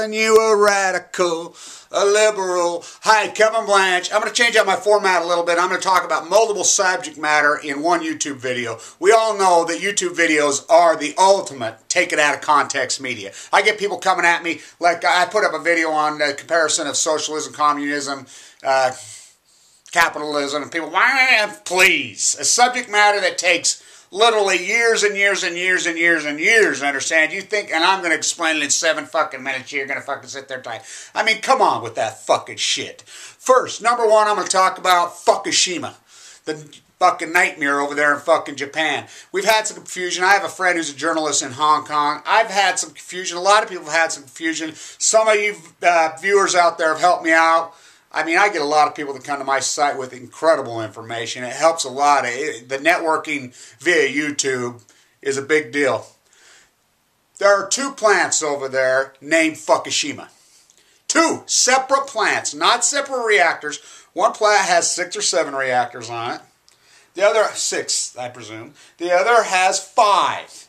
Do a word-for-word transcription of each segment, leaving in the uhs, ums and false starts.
calling you a radical, a liberal. Hi, Kevin Blanche. I'm going to change up my format a little bit. I'm going to talk about multiple subject matter in one YouTube video. We all know that YouTube videos are the ultimate take it out of context media. I get people coming at me, like I put up a video on a comparison of socialism, communism, uh, capitalism, and people, please, a subject matter that takes literally years and years and years and years and years, understand? You think, and I'm going to explain it in seven fucking minutes, you're going to fucking sit there tight. I mean, come on with that fucking shit. First, number one, I'm going to talk about Fukushima, the fucking nightmare over there in fucking Japan. We've had some confusion. I have a friend who's a journalist in Hong Kong. I've had some confusion. A lot of people have had some confusion. Some of you uh, viewers out there have helped me out. I mean, I get a lot of people that come to my site with incredible information. It helps a lot. It, the networking via YouTube is a big deal. There are two plants over there named Fukushima. Two separate plants, not separate reactors. One plant has six or seven reactors on it. The other, six, I presume. The other has five.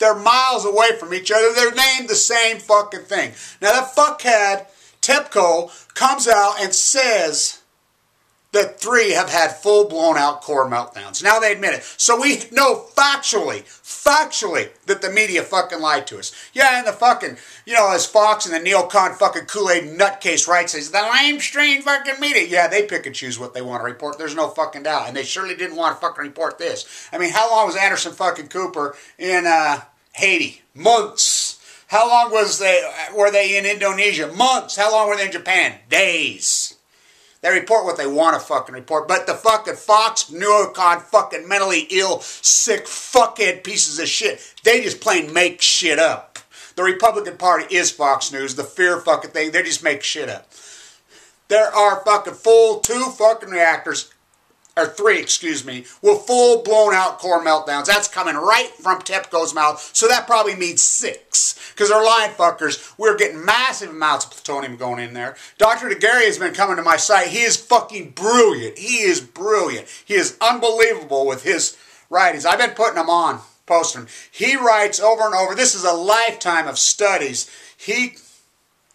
They're miles away from each other. They're named the same fucking thing. Now, that fuckhead TEPCO comes out and says that three have had full-blown out core meltdowns. Now they admit it. So we know factually, factually, that the media fucking lied to us. Yeah, and the fucking, you know, as Fox and the neocon fucking Kool-Aid nutcase writes, says, the lamestream fucking media. Yeah, they pick and choose what they want to report. There's no fucking doubt. And they surely didn't want to fucking report this. I mean, how long was Anderson fucking Cooper in uh, Haiti? Months. How long was they, were they in Indonesia? Months. How long were they in Japan? Days. They report what they want to fucking report. But the fucking Fox, neocon, fucking mentally ill, sick, fuckhead pieces of shit, they just plain make shit up. The Republican Party is Fox News. The fear fucking thing, they just make shit up. There are fucking full two fucking reactors, or three, excuse me, with full blown out core meltdowns. That's coming right from TEPCO's mouth, so that probably means six. Because they're lying fuckers. We're getting massive amounts of plutonium going in there. Doctor DeGary has been coming to my site. He is fucking brilliant. He is brilliant. He is unbelievable with his writings. I've been putting them on, posting them. He writes over and over. This is a lifetime of studies. He,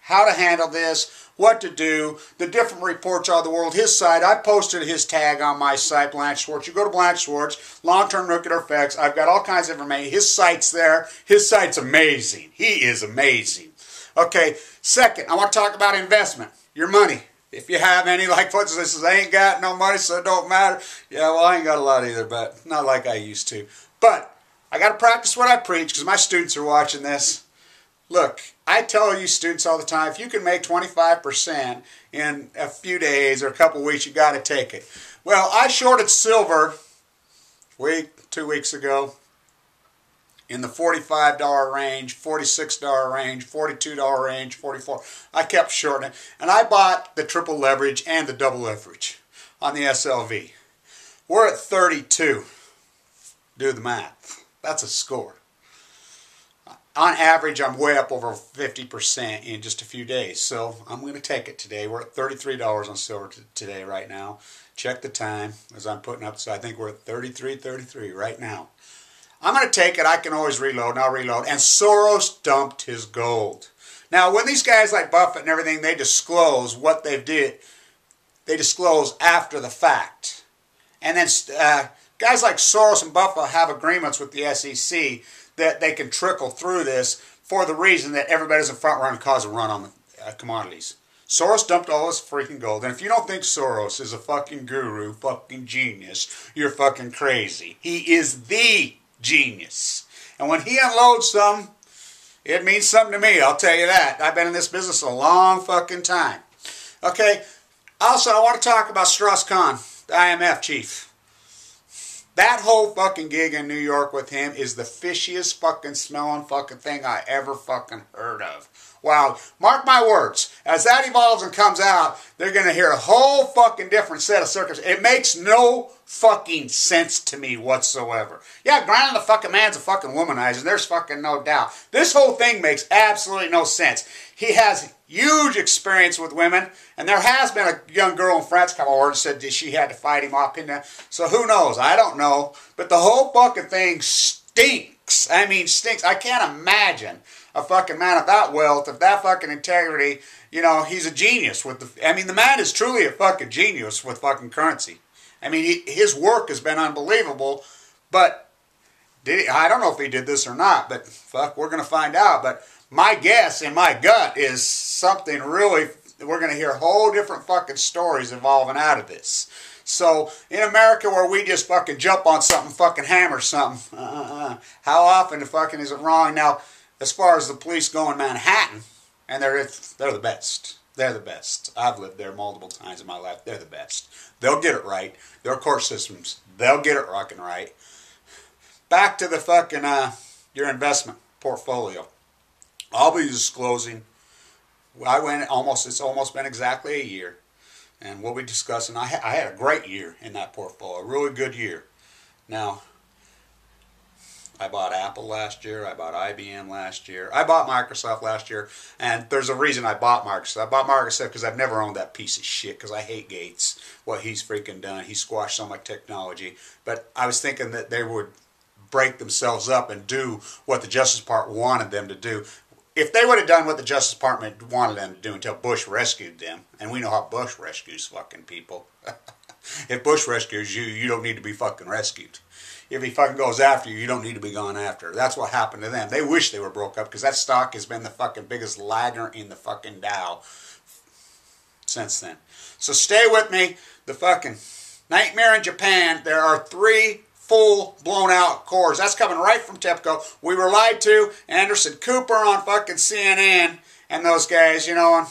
how to handle this, what to do, the different reports out of the world. His site, I posted his tag on my site, Blanche Schwartz. You go to Blanche Schwartz, long-term nuclear effects. I've got all kinds of information. His site's there. His site's amazing. He is amazing. Okay, second, I want to talk about investment, your money. If you have any, like what this is, I ain't got no money, so it don't matter. Yeah, well, I ain't got a lot either, but not like I used to. But I got to practice what I preach because my students are watching this. Look, I tell you students all the time, if you can make twenty-five percent in a few days or a couple weeks, you got to take it. Well, I shorted silver a week, two weeks ago in the forty-five dollar range, forty-six dollar range, forty-two dollar range, forty-four dollars. I kept shorting it, and I bought the triple leverage and the double leverage on the S L V. We're at thirty-two. Do the math. That's a score. On average, I'm way up over fifty percent in just a few days, so I'm going to take it today. We're at thirty-three dollars on silver today right now. Check the time as I'm putting up, so I think we're at thirty-three thirty-three right now. I'm going to take it. I can always reload, and I'll reload. And Soros dumped his gold. Now, when these guys like Buffett and everything, they disclose what they did, they disclose after the fact. And then uh, guys like Soros and Buffett have agreements with the S E C that they can trickle through this for the reason that everybody's a front runner and cause a run on the uh, commodities. Soros dumped all his freaking gold. And if you don't think Soros is a fucking guru, fucking genius, you're fucking crazy. He is the genius. And when he unloads some, it means something to me, I'll tell you that. I've been in this business a long fucking time. Okay, also I want to talk about Strauss-Kahn, the I M F chief. That whole fucking gig in New York with him is the fishiest fucking smelling fucking thing I ever fucking heard of. Wow. Mark my words. As that evolves and comes out, they're going to hear a whole fucking different set of circumstances. It makes no fucking sense to me whatsoever. Yeah, grinding the fucking man's a fucking womanizer. There's fucking no doubt. This whole thing makes absolutely no sense. He has huge experience with women, and there has been a young girl in France come over and said that she had to fight him off in there. So who knows? I don't know. But the whole fucking thing stinks. stinks. I mean, stinks. I can't imagine a fucking man of that wealth, of that fucking integrity. You know, he's a genius with the... I mean, the man is truly a fucking genius with fucking currency. I mean, he, his work has been unbelievable, but did he, I don't know if he did this or not, but fuck, we're going to find out. But my guess and my gut is something really... We're going to hear whole different fucking stories evolving out of this. So, in America where we just fucking jump on something, fucking hammer something, uh, uh, uh, how often the fucking is it wrong? Now, as far as the police go in Manhattan, and they're, they're the best. They're the best. I've lived there multiple times in my life. They're the best. They'll get it right. Their court systems, they'll get it rocking right. Back to the fucking, uh, your investment portfolio. I'll be disclosing... I went almost, it's almost been exactly a year, and we'll be discussing, I, ha I had a great year in that portfolio, a really good year. Now, I bought Apple last year, I bought I B M last year, I bought Microsoft last year, and there's a reason I bought Microsoft. I bought Microsoft because I've never owned that piece of shit, because I hate Gates, what he's freaking done. He squashed so much technology, but I was thinking that they would break themselves up and do what the Justice Department wanted them to do. If they would have done what the Justice Department wanted them to do until Bush rescued them, and we know how Bush rescues fucking people. If Bush rescues you, you don't need to be fucking rescued. If he fucking goes after you, you don't need to be gone after. That's what happened to them. They wish they were broke up because that stock has been the fucking biggest lagger in the fucking Dow since then. So stay with me. The fucking nightmare in Japan. There are three... full blown out cores. That's coming right from TEPCO. We were lied to. Anderson Cooper on fucking C N N and those guys, you know, and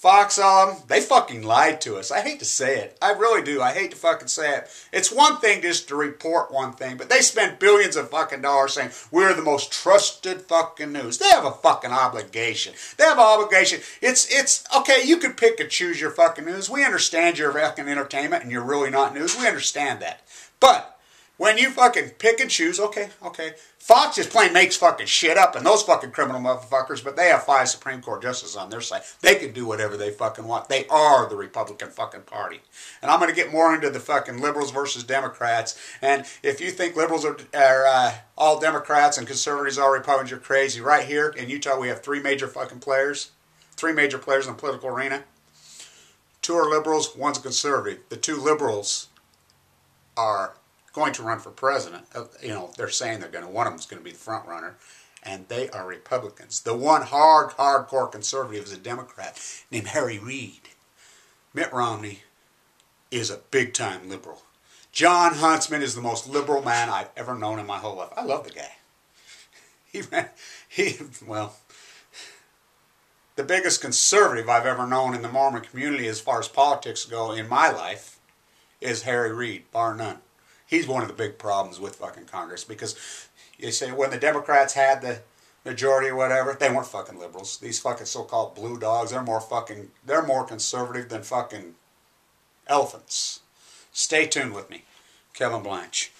Fox, all of them, they fucking lied to us. I hate to say it. I really do. I hate to fucking say it. It's one thing just to report one thing, but they spend billions of fucking dollars saying we're the most trusted fucking news. They have a fucking obligation. They have an obligation. It's, it's, okay, you can pick and choose your fucking news. We understand your fucking entertainment and you're really not news. We understand that. But when you fucking pick and choose, okay, okay. Fox just plain makes fucking shit up and those fucking criminal motherfuckers, but they have five Supreme Court justices on their side. They can do whatever they fucking want. They are the Republican fucking Party. And I'm going to get more into the fucking liberals versus Democrats. And if you think liberals are, are uh, all Democrats and conservatives are all Republicans, you're crazy. Right here in Utah, we have three major fucking players. Three major players in the political arena. Two are liberals, one's a conservative. The two liberals are... going to run for president. You know, they're saying they're going to, one of them is going to be the front runner, and they are Republicans. The one hard, hardcore conservative is a Democrat named Harry Reid. Mitt Romney is a big-time liberal. John Huntsman is the most liberal man I've ever known in my whole life. I love the guy. He, he well, the biggest conservative I've ever known in the Mormon community as far as politics go in my life is Harry Reid, bar none. He's one of the big problems with fucking Congress because you say when the Democrats had the majority or whatever, they weren't fucking liberals. These fucking so-called blue dogs, they're more fucking, they're more conservative than fucking elephants. Stay tuned with me. Kevin Blanche.